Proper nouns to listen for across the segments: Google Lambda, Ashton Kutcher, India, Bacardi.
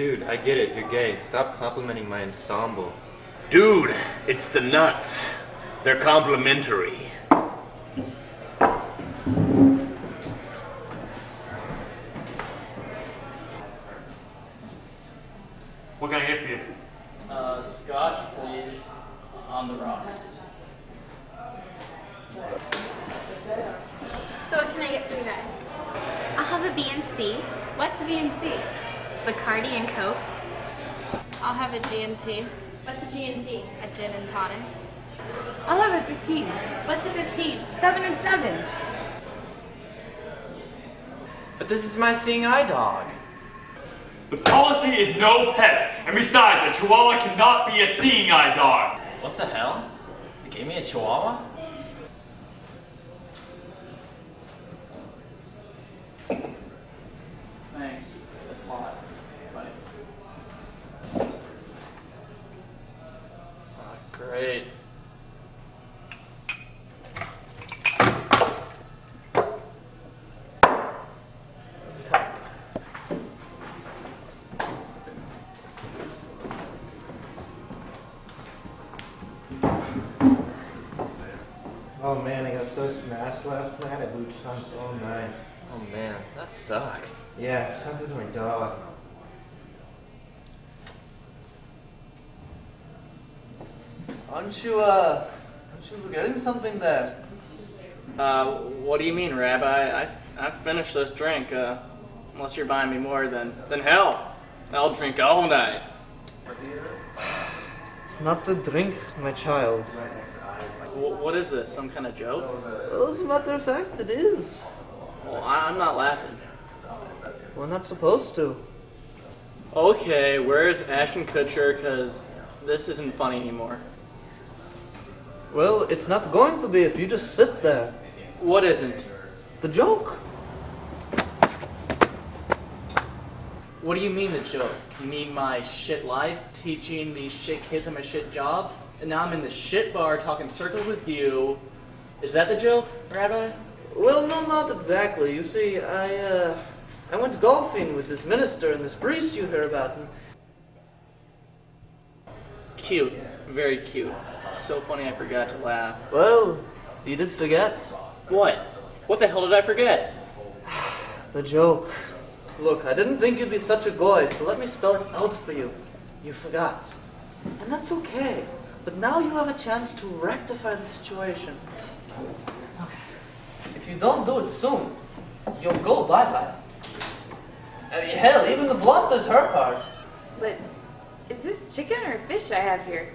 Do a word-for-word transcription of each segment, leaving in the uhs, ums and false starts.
Dude, I get it. You're gay. Stop complimenting my ensemble. Dude, it's the nuts. They're complimentary. What can I get for you? Uh, scotch, please. On the rocks. So what can I get for you guys? I'll have a B and C. What's a B and C? Bacardi and Coke. I'll have a G and T. What's a G and T? A gin and tonic. I'll have a fifteen. What's a fifteen? Seven and seven. But this is my seeing eye dog. The policy is no pets, and besides, a chihuahua cannot be a seeing eye dog. What the hell? They gave me a chihuahua? Thanks. A lot. Bye. Oh, great. Oh man, I got so smashed last night, I blew Chunks all night. Oh man, that sucks. Yeah, Chunks is my dog. Aren't you, uh, aren't you forgetting something there? Uh, what do you mean, Rabbi? I, I finished this drink, uh, unless you're buying me more, then, then hell, I'll drink all night. It's not the drink, my child. What is this? Some kind of joke? Well, as a matter of fact, it is. Well, I'm not laughing. We're not supposed to. Okay, where's Ashton Kutcher? Because this isn't funny anymore. Well, it's not going to be if you just sit there. What isn't? The joke. What do you mean the joke? You mean my shit life, teaching these shit kids I'm a shit job? And now I'm in the shit bar talking circles with you. Is that the joke, Rabbi? Well, no, not exactly. You see, I, uh, I went golfing with this minister and this priest you hear about. And... Cute. Very cute. So funny I forgot to laugh. Well, you did forget. What? What the hell did I forget? The joke. Look, I didn't think you'd be such a goy, so let me spell it out for you. You forgot. And that's okay. But now you have a chance to rectify the situation. If you don't do it soon, you'll go bye-bye. I mean, hell, even the blonde does her part. But is this chicken or fish I have here?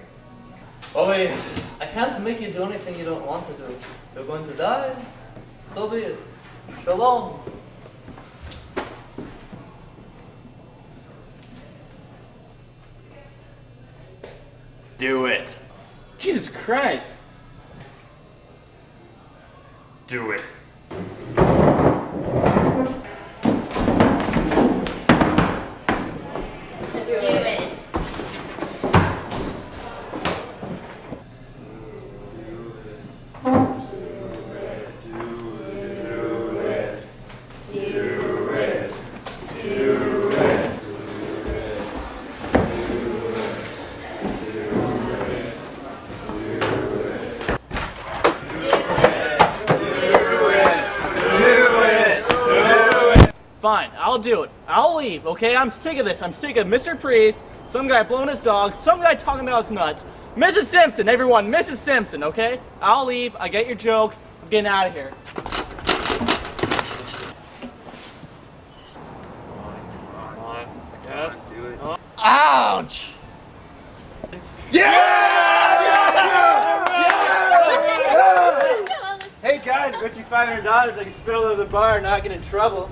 Oh, yeah. I can't make you do anything you don't want to do. You're going to die, so be it. Shalom. Do it. Jesus Christ. Do it. Do it. Fine, I'll do it. I'll leave, okay? I'm sick of this. I'm sick of Mister Priest, some guy blowing his dog, some guy talking about his nuts. Missus Simpson, everyone, Missus Simpson, okay? I'll leave. I get your joke. I'm getting out of here. Come on, come on. Yes. Do it. Ouch! Yeah! Yeah! Yeah! Yeah! Hey guys, bet you five hundred dollars I can spill over the bar and not get in trouble.